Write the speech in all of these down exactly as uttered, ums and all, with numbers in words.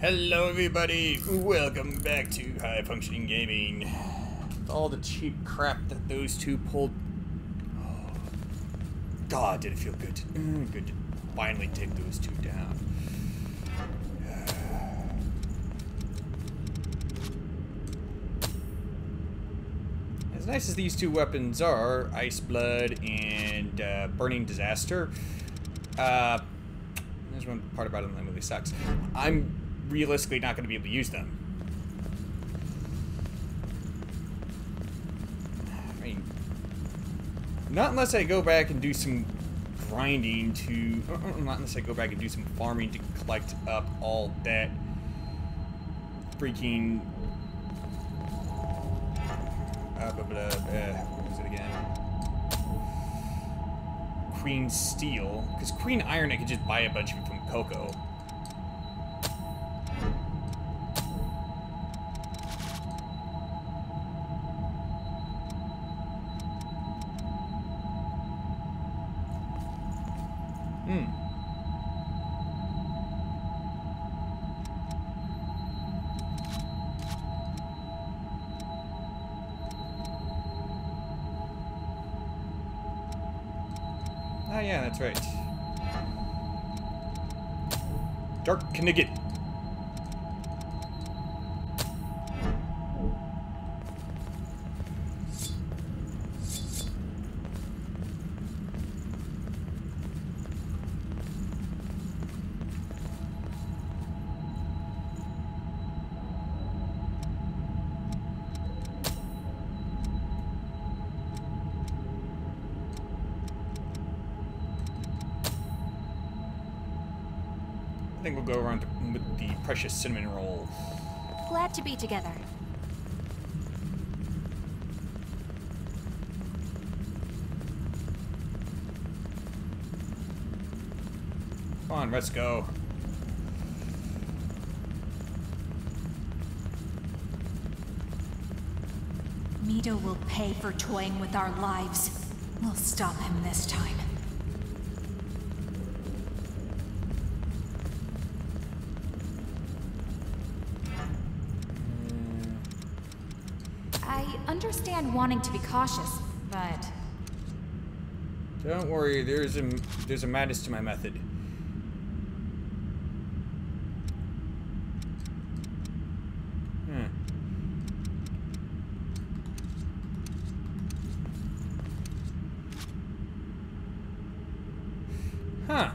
Hello everybody, welcome back to High Functioning Gaming. With all the cheap crap that those two pulled... Oh, God, did it feel good to, good to finally take those two down. As nice as these two weapons are, Ice Blood and uh, Burning Disaster, uh, there's one part about them that really sucks. I'm realistically not going to be able to use them. I mean, not unless I go back and do some grinding to... Not unless I go back and do some farming to collect up all that freaking... Uh, blah, blah, blah, what was it again? Queen Steel, because Queen Iron I could just buy a bunch of it from Coco. Oh yeah, that's right. Dark Knigget. I think we'll go around with the precious cinnamon roll. Glad to be together. Come on, let's go. Mido will pay for toying with our lives. We'll stop him this time. Understand wanting to be cautious, but don't worry. There's a there's a madness to my method. Hmm. Huh.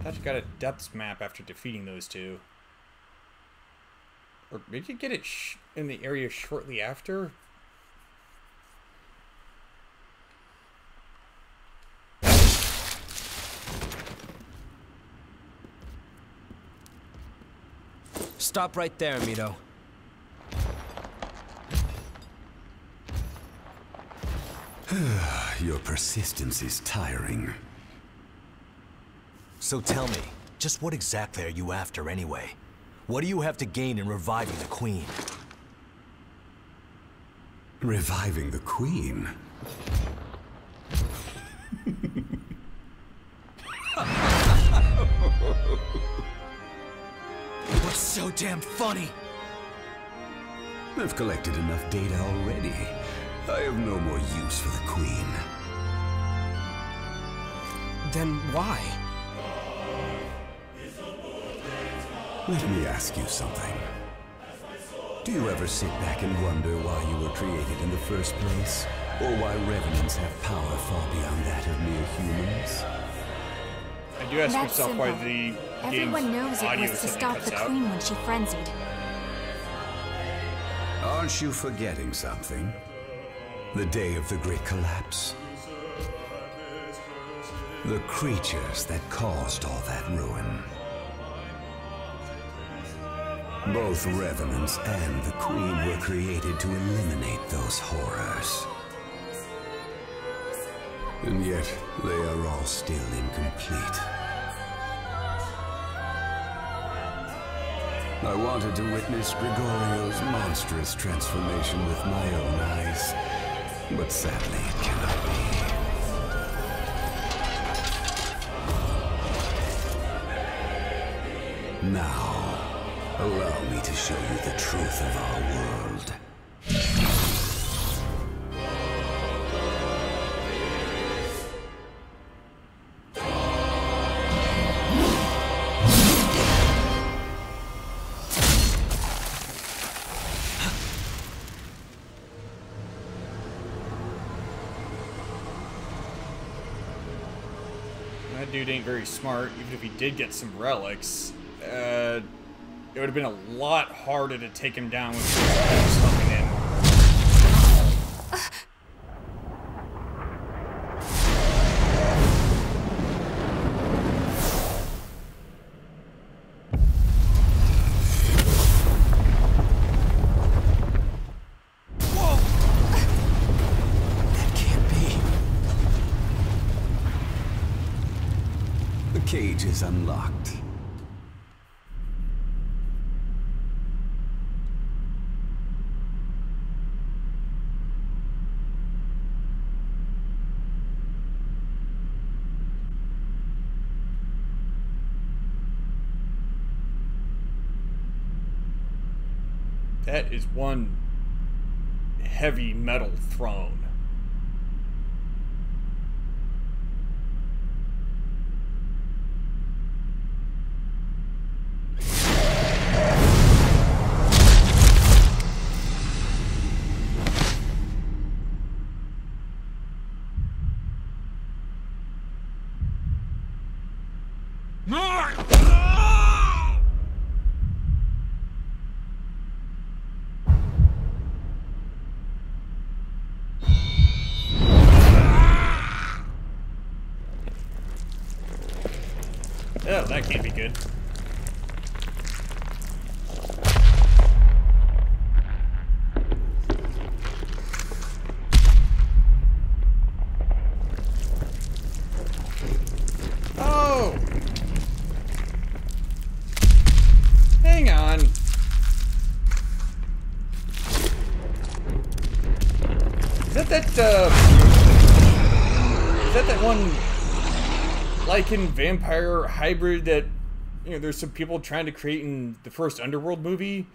I thought you got a depths map after defeating those two. Or did you get it sh in the area shortly after? Stop right there, Mido. Your persistence is tiring. So tell me, just what exactly are you after anyway? What do you have to gain in reviving the Queen? Reviving the Queen? What's so damn funny? I've collected enough data already. I have no more use for the Queen. Then why? Let me ask you something. Do you ever sit back and wonder why you were created in the first place? Or why revenants have power far beyond that of mere humans? I do ask myself why the everyone knows it was to stop the Queen when she frenzied. Aren't you forgetting something? The day of the Great Collapse? The creatures that caused all that ruin. Both Revenants and the Queen were created to eliminate those horrors. And yet, they are all still incomplete. I wanted to witness Gregorio's monstrous transformation with my own eyes, but sadly it cannot be. Now, allow me to show you the truth of our world. Dude ain't very smart. Even if he did get some relics, uh, it would have been a lot harder to take him down with just fucking in. Is unlocked. That is one heavy metal throne. Oh, that can't be good. Oh! Hang on. Is that that, uh... Is that that one... Lycan vampire hybrid that, you know, there's some people trying to create in the first Underworld movie?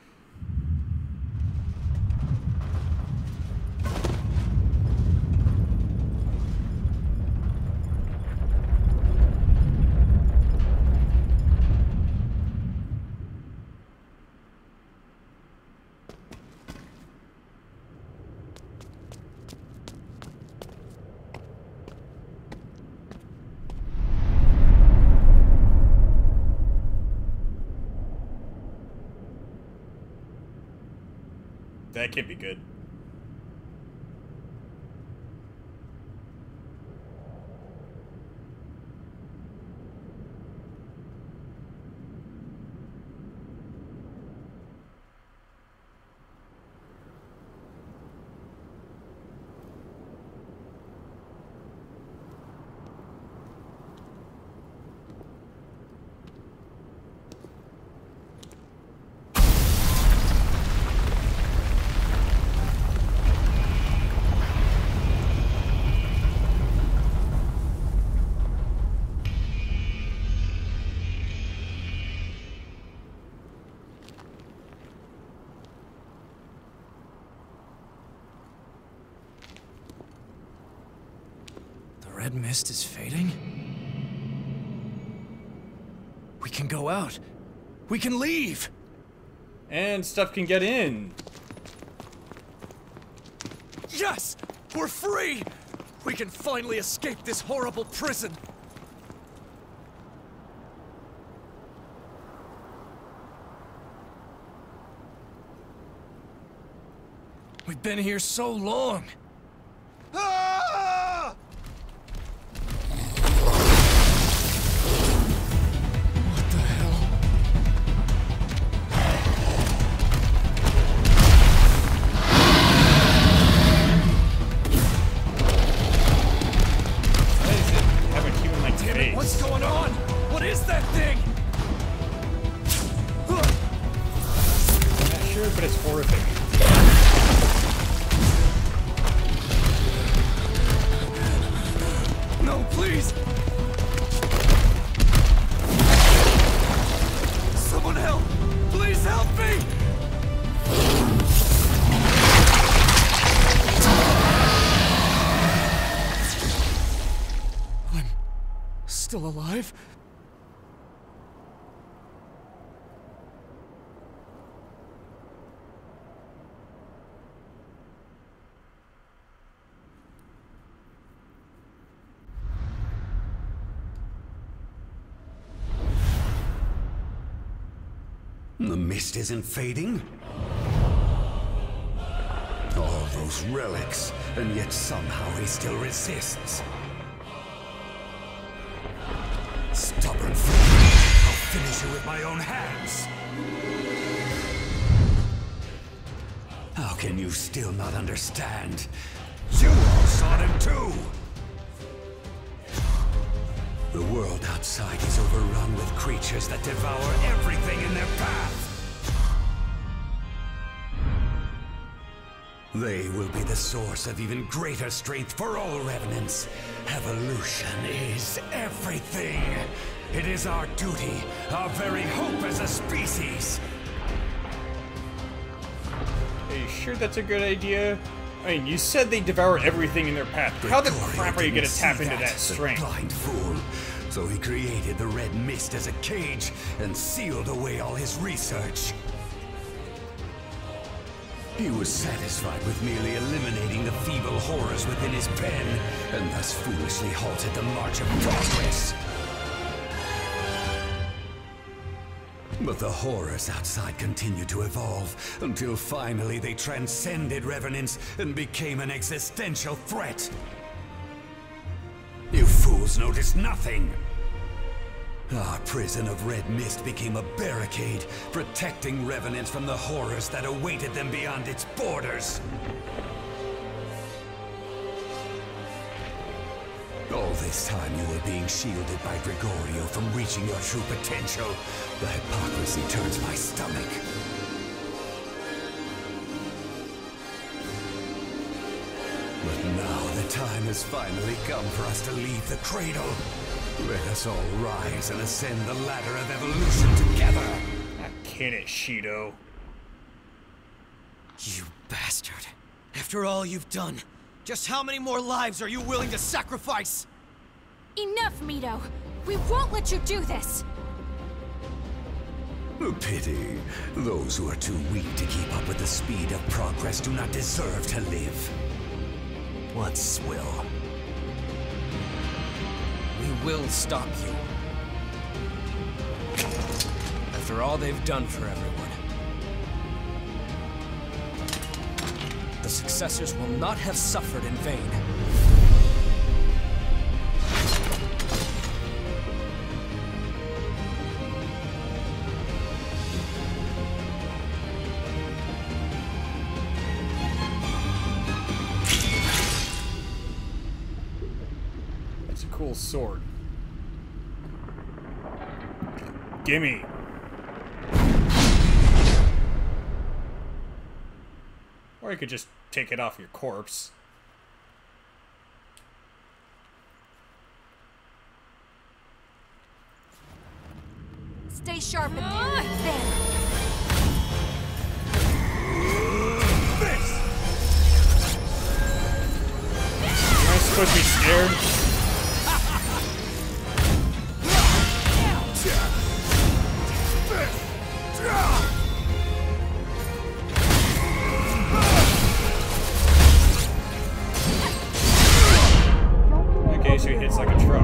That can't be good. Red mist is fading? We can go out. We can leave. And stuff can get in. Yes! We're free! We can finally escape this horrible prison. We've been here so long. still alive? The mist isn't fading? All those relics, and yet somehow he still resists. Stubborn fool! I'll finish you with my own hands! How can you still not understand? You all saw them too! The world outside is overrun with creatures that devour everything in their path! They will be the source of even greater strength for all revenants. Evolution is everything! It is our duty, our very hope as a species! Are you sure that's a good idea? I mean, you said they devour everything in their path. How the crap are you gonna tap into that strength? Blind fool. So he created the red mist as a cage and sealed away all his research. He was satisfied with merely eliminating the feeble horrors within his pen, and thus foolishly halted the march of progress. But the horrors outside continued to evolve, until finally they transcended revenants and became an existential threat. You fools noticed nothing! Our prison of red mist became a barricade, protecting revenants from the horrors that awaited them beyond its borders. All this time you were being shielded by Gregorio from reaching your true potential. The hypocrisy turns my stomach. But now the time has finally come for us to leave the cradle. Let us all rise and ascend the ladder of evolution together. I can't it, Shido. You bastard. After all you've done, just how many more lives are you willing to sacrifice? Enough, Mido! We won't let you do this! A pity. Those who are too weak to keep up with the speed of progress do not deserve to live. What swill? We will stop you. After all they've done for everyone. The successors will not have suffered in vain. That's a cool sword. Gimme. Or you could just take it off your corpse. Stay sharp and uh, this. Am I supposed to be scared? This. So he hits like a truck.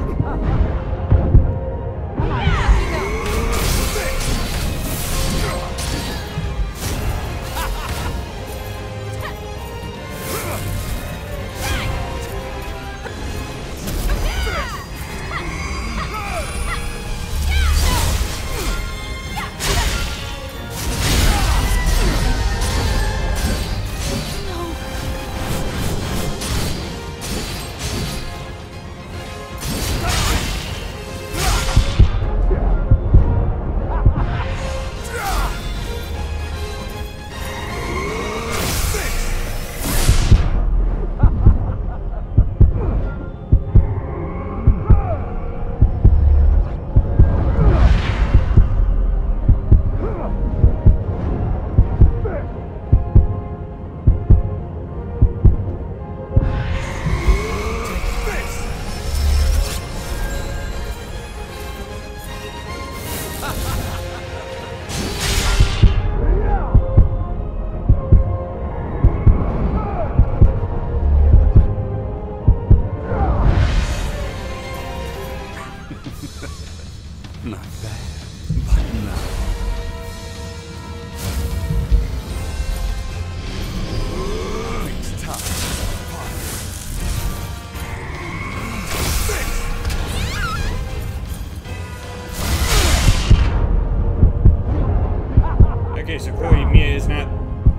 boy, Mia is not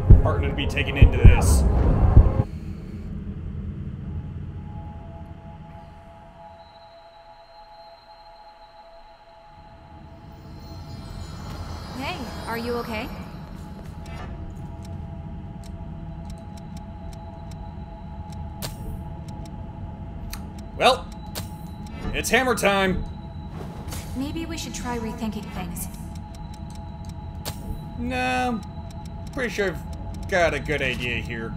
a partner to be taken into this. Hey, are you okay? Well, it's hammer time. Maybe we should try rethinking things. No, pretty sure I've got a good idea here.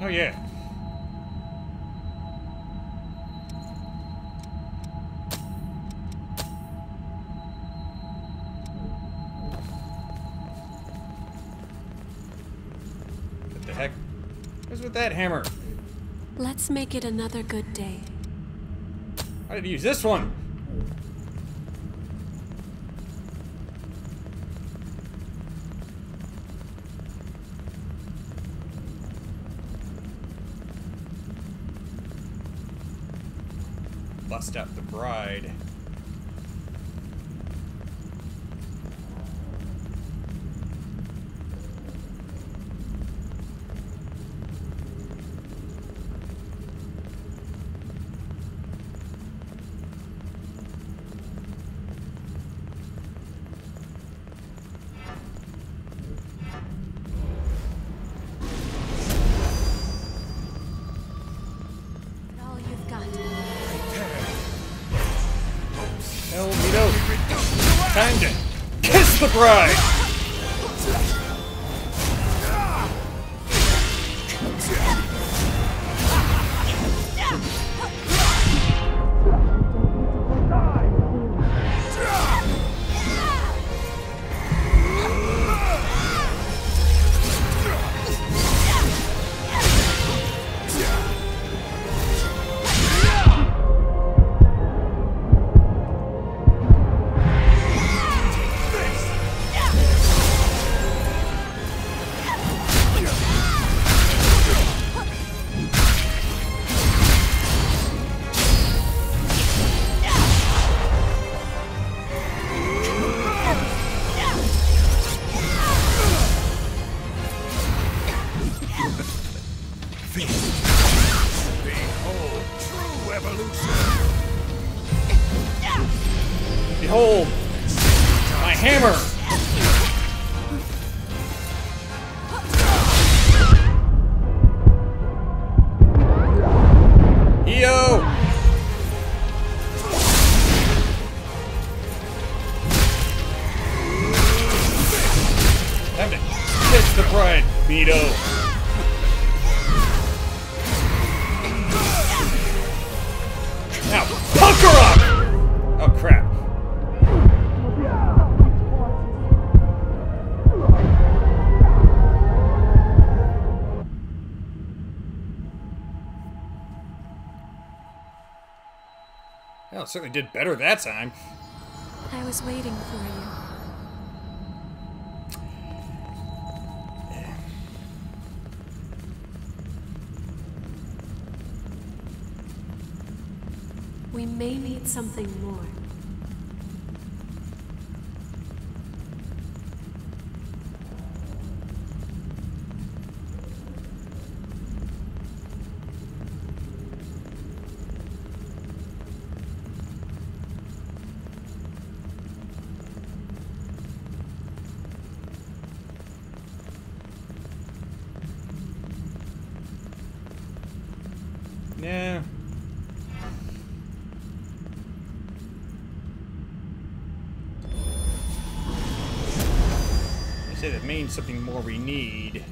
Oh, yeah. What the heck? What's with that hammer? Let's make it another good day. How did you use this one? Bust out the bride. Time to kiss the bride! Behold, my hammer! Yo! Time to kiss the bride, Mido! Well, certainly did better that time. I was waiting for you. Yeah. We may need something more. Yeah. remains something more we need.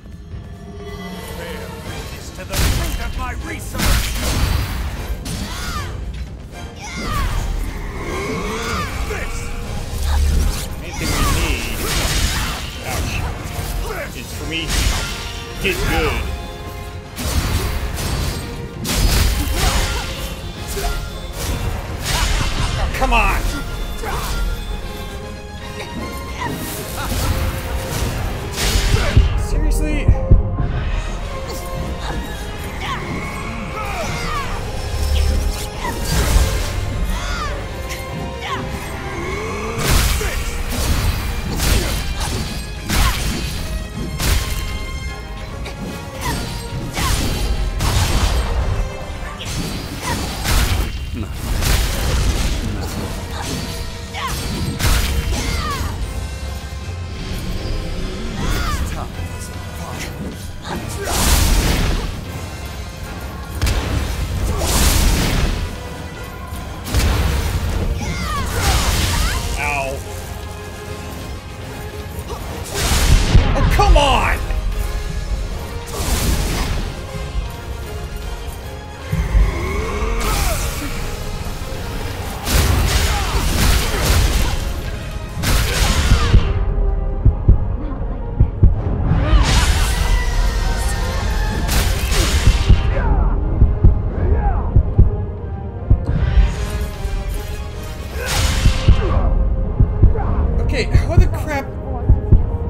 There is to the root of my research! This! Anything we need, ouch, is for me to get good. Oh, come on! Seriously?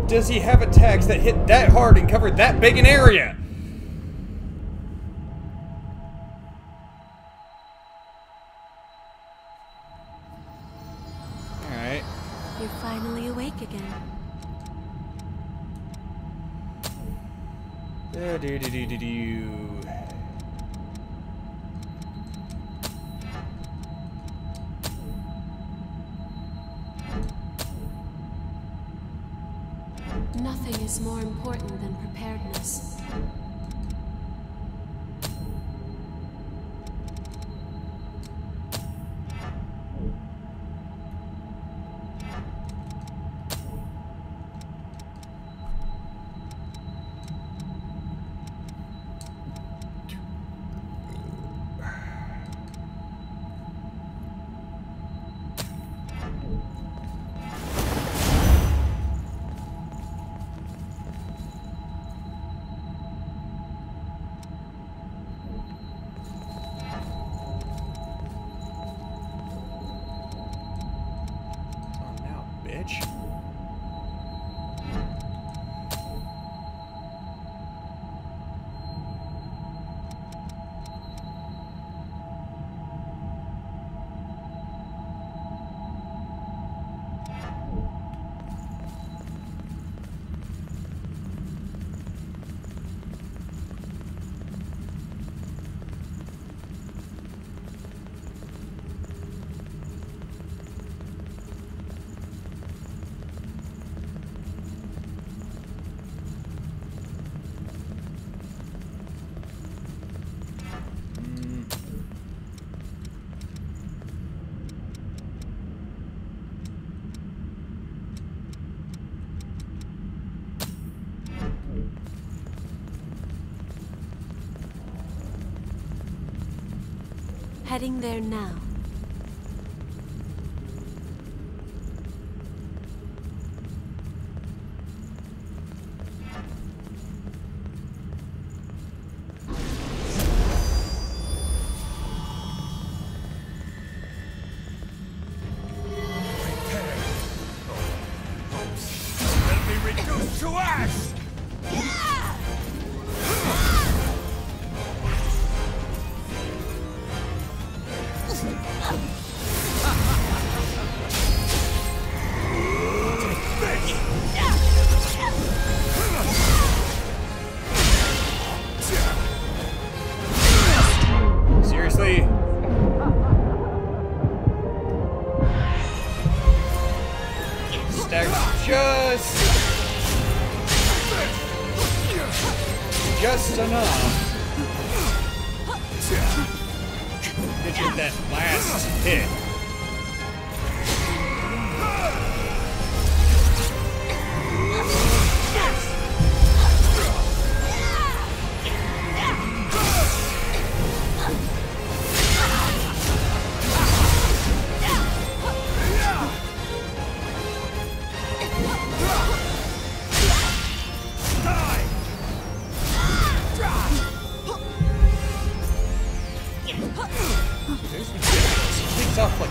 Does he have attacks that hit that hard and cover that big an area? Alright. You're finally awake again. Uh, do, do, do, do, do. Nothing is more important than preparedness. Heading there now. Hit. stuff like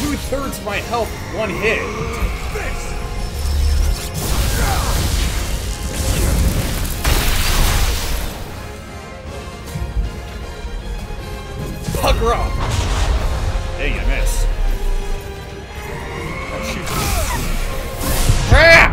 two-thirds of my health in one hit. Pucker up! Dang, I miss. Oh, shoot. Crap!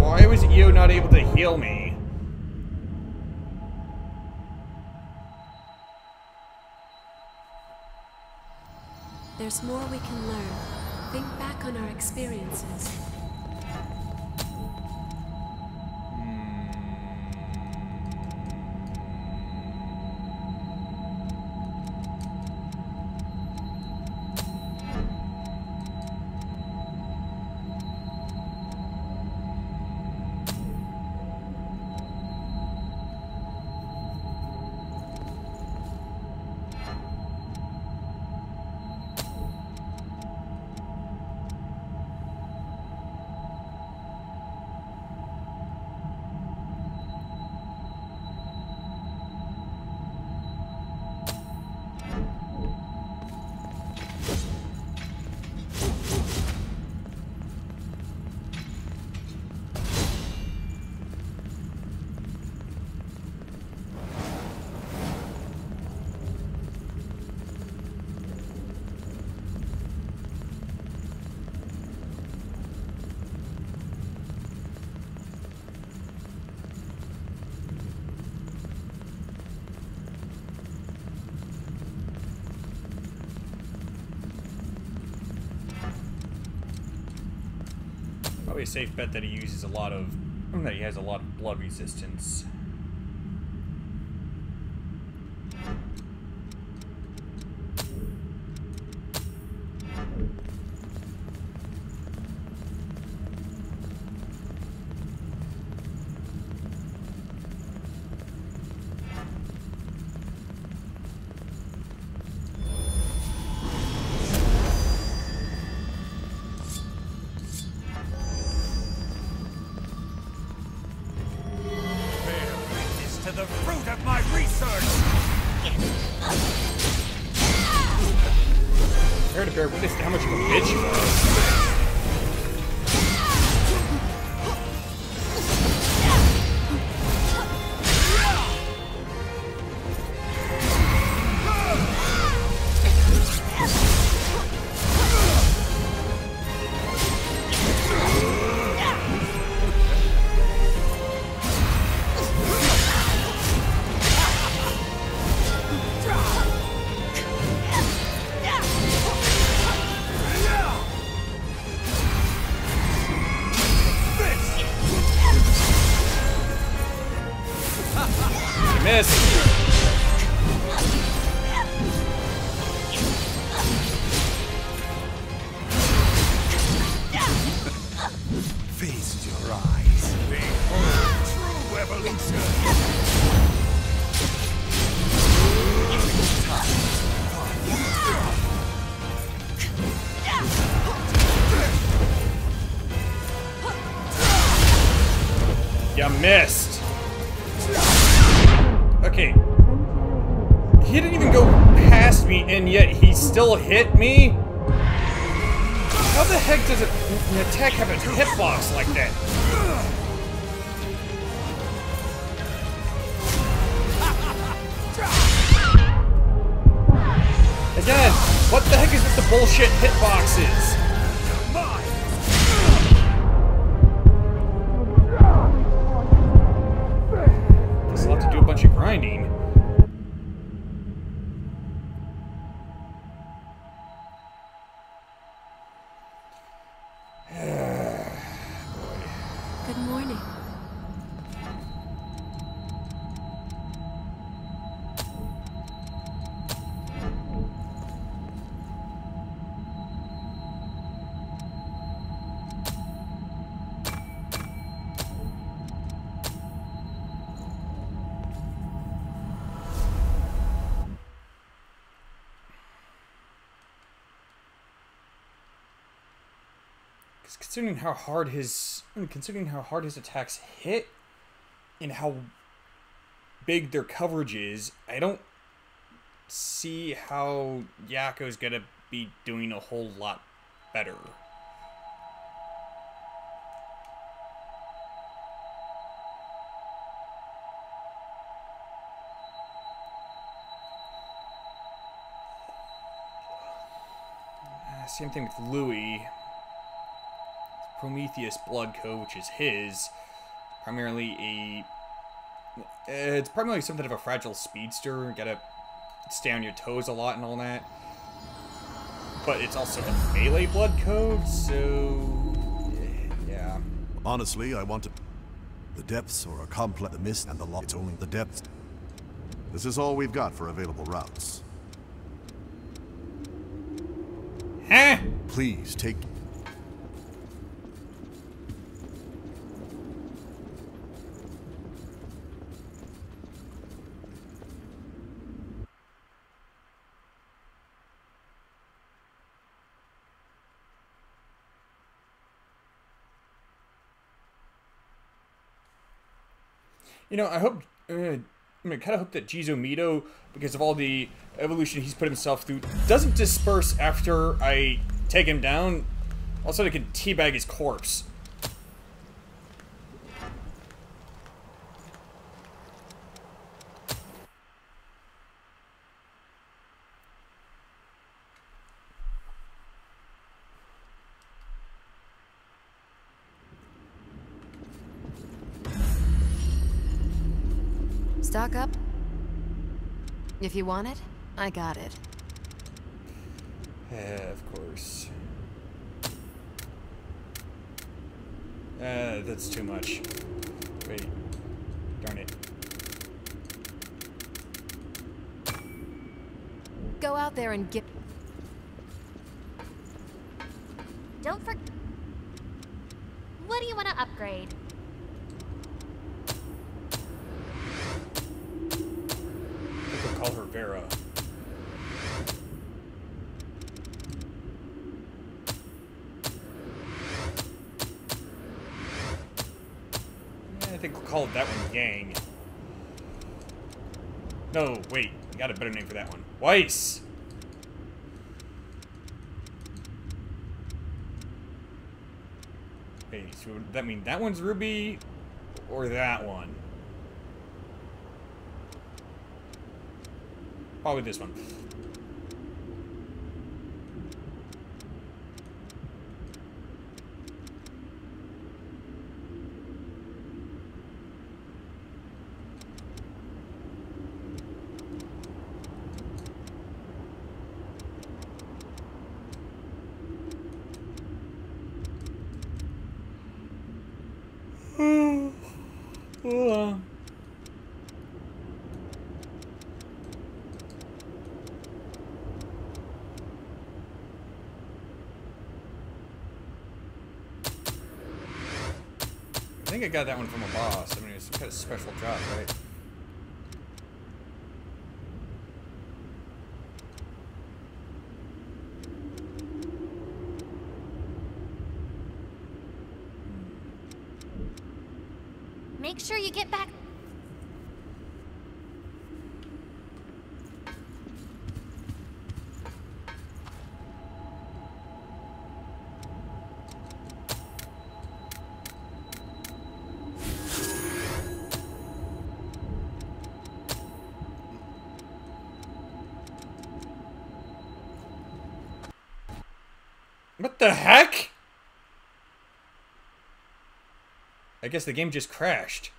Why was you not able to heal me? There's more we can learn. Think back on our experiences. A safe bet that he uses a lot of that he has a lot of blood resistance. Missed. Okay. He didn't even go past me, and yet he still hit me? How the heck does an attack have a hitbox like that? Again, what the heck is with the bullshit hitboxes? Because considering how hard his considering how hard his attacks hit and how big their coverage is, I don't see how Yako's gonna be doing a whole lot better. Same thing with Louie. Prometheus Blood Co., which is his, primarily a... It's primarily something of a fragile speedster. You gotta stay on your toes a lot and all that. But it's also a melee Blood Co., so... yeah. Honestly, I want to... The depths or a complex... The mist and the lot. It's only the depths. This is all we've got for available routes. Huh? Please take... You know, I hope, uh, I mean, kind of hope that Juzo Mido, because of all the evolution he's put himself through, doesn't disperse after I take him down. Also, I can teabag his corpse. Stock up? If you want it, I got it. Yeah, of course. Uh, that's too much. Wait. Darn it. Go out there and get... Don't forget... What do you want to upgrade? Call her Vera. I think we'll call that one Yang. No, wait. We got a better name for that one. Weiss! Wait, so would that mean that one's Ruby or that one? Probably this one. I think I got that one from a boss. I mean, it's kind of special job, right? Make sure you get back. What the heck? I guess the game just crashed.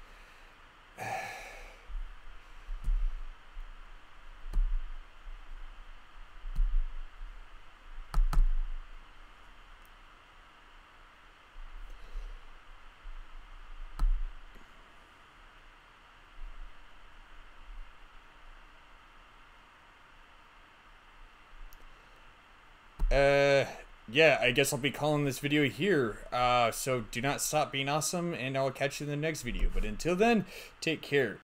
Uh... Yeah, I guess I'll be calling this video here. Uh, so do not stop being awesome, and I'll catch you in the next video. But until then, take care.